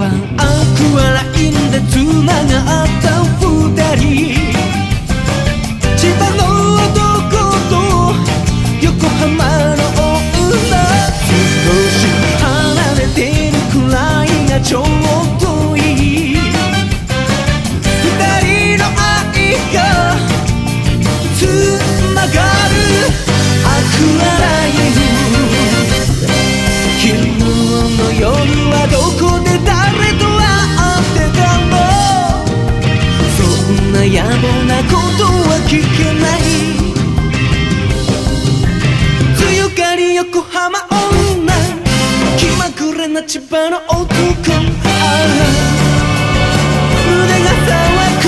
はaku笑いんで繋がった二人 千葉の男と横浜の女 少し離れているくらいがちょうどいい 二人の愛が繋がる aku笑い 昨日の夜 野暮なことは聞けない強がり横浜女気まぐれな千葉の男ああ胸が騒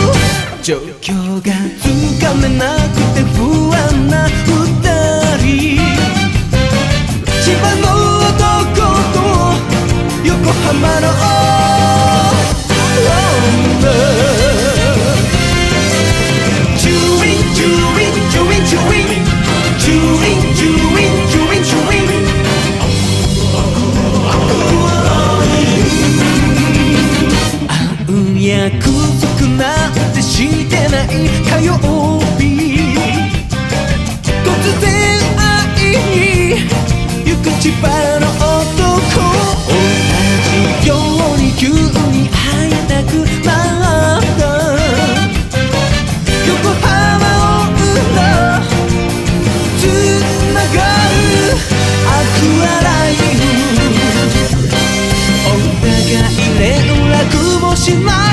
ぐ状況がつかめなくて不安な二人千葉の男と横浜の女 約束なんてしてない火曜日突然会いに行く千葉の男同じように急に会いたくなった横浜女つながるアクアラインお互い連絡もしない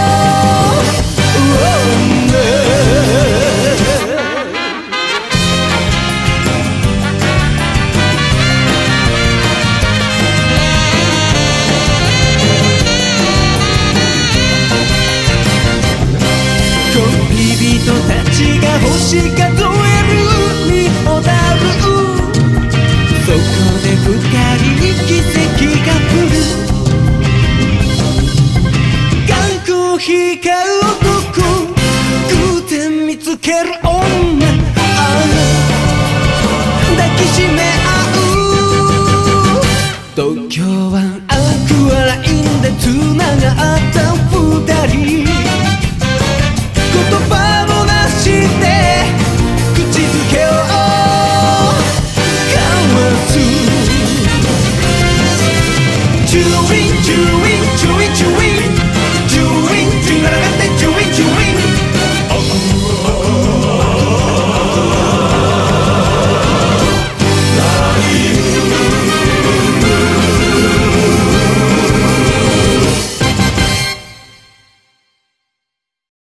今日は